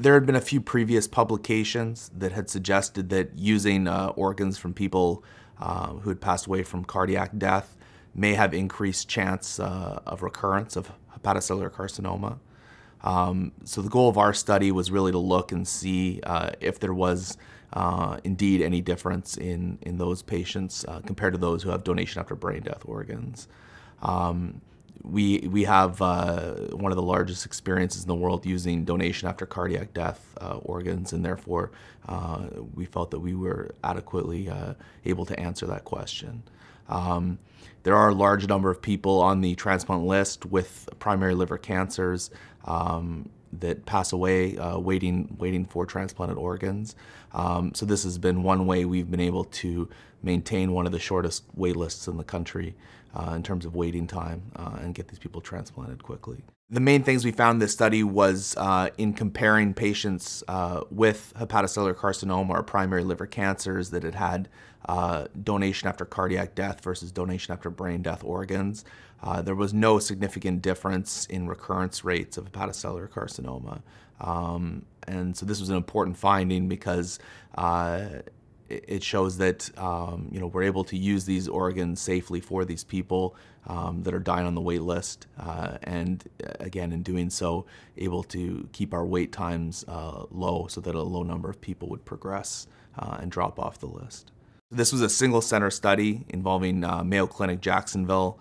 There had been a few previous publications that had suggested that using organs from people who had passed away from cardiac death may have increased chance of recurrence of hepatocellular carcinoma. So the goal of our study was really to look and see if there was indeed any difference in those patients compared to those who have donation after brain death organs. We have one of the largest experiences in the world using donation after cardiac death organs, and therefore we felt that we were adequately able to answer that question. There are a large number of people on the transplant list with primary liver cancers that pass away waiting for transplanted organs. So this has been one way we've been able to maintain one of the shortest wait lists in the country in terms of waiting time and get these people transplanted quickly. The main things we found in this study was in comparing patients with hepatocellular carcinoma or primary liver cancers that had had donation after cardiac death versus donation after brain death organs. There was no significant difference in recurrence rates of hepatocellular carcinoma. And so this was an important finding because it shows that we're able to use these organs safely for these people that are dying on the wait list, and again, in doing so, able to keep our wait times low so that a low number of people would progress and drop off the list. This was a single center study involving Mayo Clinic Jacksonville.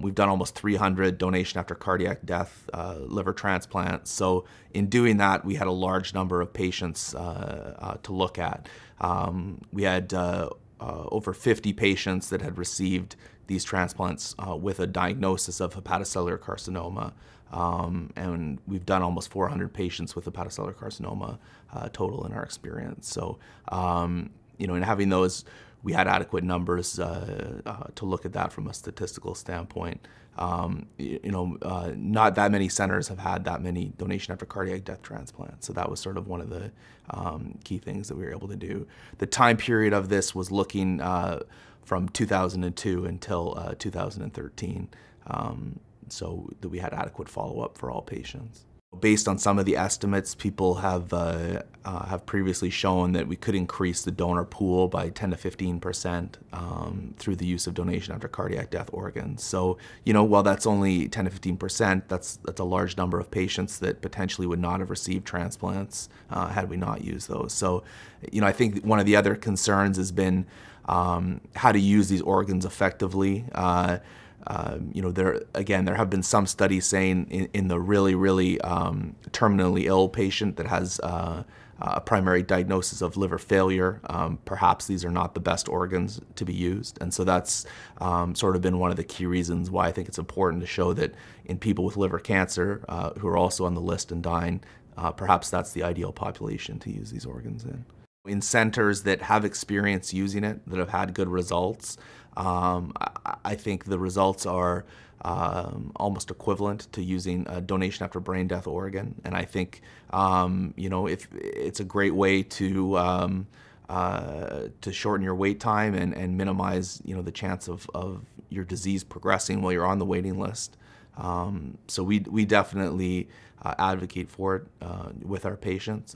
We've done almost 300 donation after cardiac death liver transplants. So in doing that, we had a large number of patients to look at. We had over 50 patients that had received these transplants with a diagnosis of hepatocellular carcinoma. And we've done almost 400 patients with hepatocellular carcinoma total in our experience. So, in having those, we had adequate numbers to look at that from a statistical standpoint. Not that many centers have had that many donation after cardiac death transplants, so that was sort of one of the key things that we were able to do. The time period of this was looking from 2002 until 2013, so that we had adequate follow-up for all patients. Based on some of the estimates, people have previously shown that we could increase the donor pool by 10 to 15% through the use of donation after cardiac death organs. So, while that's only 10 to 15%, that's a large number of patients that potentially would not have received transplants had we not used those. So, I think one of the other concerns has been how to use these organs effectively. There have been some studies saying in the really, really terminally ill patient that has a primary diagnosis of liver failure, perhaps these are not the best organs to be used. And so that's sort of been one of the key reasons why I think it's important to show that in people with liver cancer who are also on the list and dying, perhaps that's the ideal population to use these organs in. In centers that have experience using it, that have had good results, I think the results are almost equivalent to using a donation after brain death organ. And I think, if it's a great way to shorten your wait time and minimize, the chance of your disease progressing while you're on the waiting list. So we definitely advocate for it with our patients.